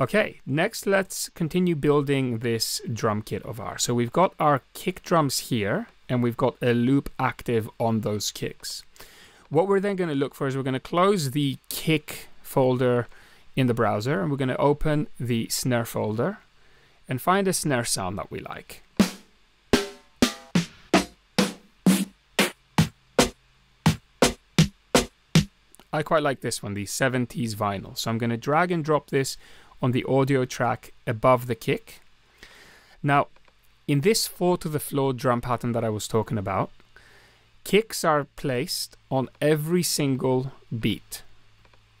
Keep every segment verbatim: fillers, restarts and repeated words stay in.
Okay, next let's continue building this drum kit of ours. So we've got our kick drums here, and we've got a loop active on those kicks. What we're then going to look for is we're going to close the kick folder in the browser, and we're going to open the snare folder and find a snare sound that we like. I quite like this one, the seventies vinyl. So I'm going to drag and drop this on the audio track above the kick. Now, in this four to the floor drum pattern that I was talking about, kicks are placed on every single beat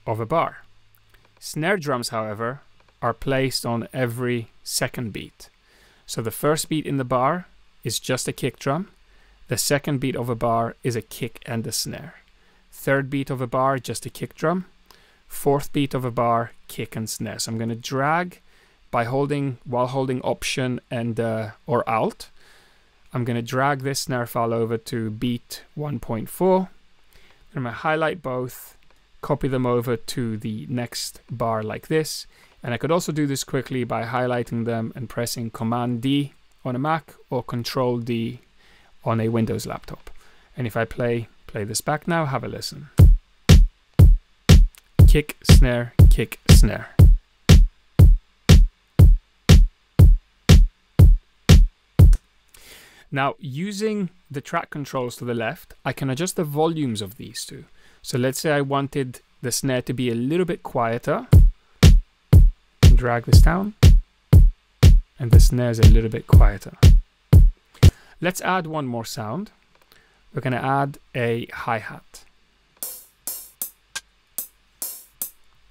of a bar. Snare drums, however, are placed on every second beat. So the first beat in the bar is just a kick drum. The second beat of a bar is a kick and a snare. Third beat of a bar, just a kick drum. Fourth beat of a bar, kick and snare. So I'm going to drag by holding, while holding Option and uh, or Alt. I'm going to drag this snare file over to beat one point four. I'm going to highlight both, copy them over to the next bar like this. And I could also do this quickly by highlighting them and pressing Command D on a Mac or Control D on a Windows laptop. And if I play, play this back now, have a listen. Kick, snare, kick, snare. Now, using the track controls to the left, I can adjust the volumes of these two. So let's say I wanted the snare to be a little bit quieter. Drag this down. And the snare is a little bit quieter. Let's add one more sound. We're going to add a hi-hat.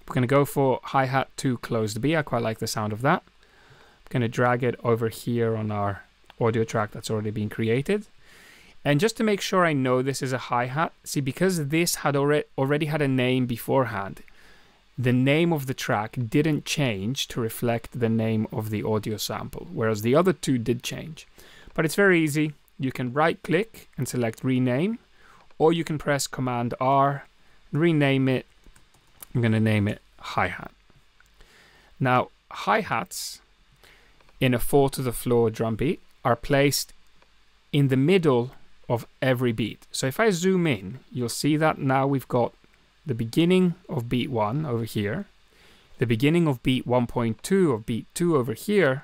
We're going to go for hi-hat to closed B. I quite like the sound of that. I'm going to drag it over here on our audio track that's already been created. And just to make sure I know this is a hi-hat, see, because this had already had a name beforehand, the name of the track didn't change to reflect the name of the audio sample, whereas the other two did change. But it's very easy. You can right-click and select Rename, or you can press Command-R and rename it. I'm going to name it Hi-Hat. Now, hi-hats in a four to the floor drum beat are placed in the middle of every beat. So if I zoom in, you'll see that now we've got the beginning of beat one over here, the beginning of beat one point two of beat two over here,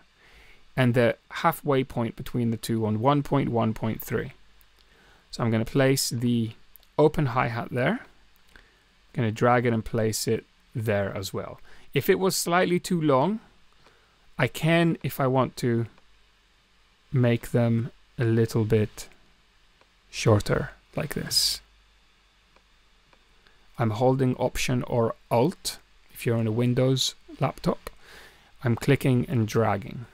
and the halfway point between the two on one point one point three. So I'm going to place the open hi-hat there. I'm going to drag it and place it there as well. If it was slightly too long, I can, if I want to, make them a little bit shorter, like this. I'm holding Option or Alt, if you're on a Windows laptop. I'm clicking and dragging.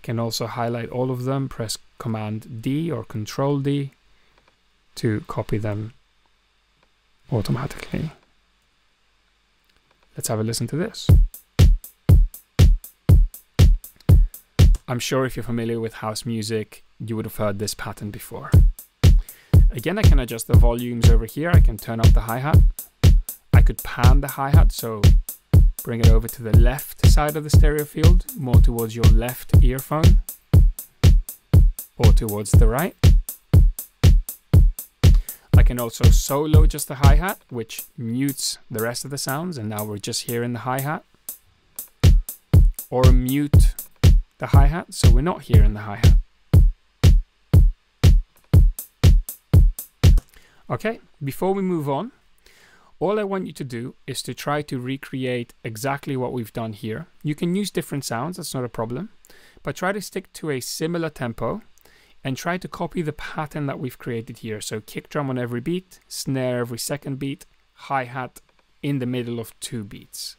Can also highlight all of them, press Command D or Control D to copy them automatically. Let's have a listen to this. I'm sure if you're familiar with house music, you would have heard this pattern before. Again, I can adjust the volumes over here. I can turn up the hi-hat. I could pan the hi-hat, so bring it over to the left side of the stereo field, more towards your left earphone, or towards the right. I can also solo just the hi-hat, which mutes the rest of the sounds, and now we're just hearing the hi-hat. Or mute the hi-hat, so we're not hearing the hi-hat. Okay, before we move on, all I want you to do is to try to recreate exactly what we've done here. You can use different sounds, that's not a problem, but try to stick to a similar tempo and try to copy the pattern that we've created here. So kick drum on every beat, snare every second beat, hi-hat in the middle of two beats.